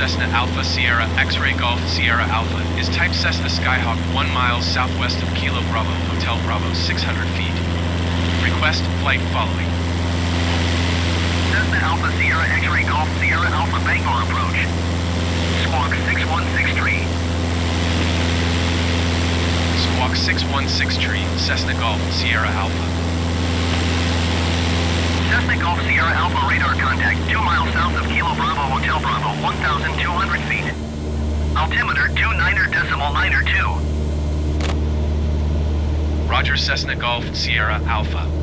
Cessna Alpha Sierra X-Ray Golf Sierra Alpha is type Cessna Skyhawk 1 mile southwest of Kilo Bravo, Hotel Bravo, 600 feet. Request flight following. Cessna Alpha Sierra X-Ray Golf Sierra Alpha Bangor approach. Squawk 6163. Squawk 6163, Cessna Golf Sierra Alpha. Cessna Golf Sierra Alpha radar contact 2 miles south of Kilo Bravo, Hotel Bravo, 1,200 feet. Altimeter 29.92. Roger, Cessna Golf Sierra Alpha.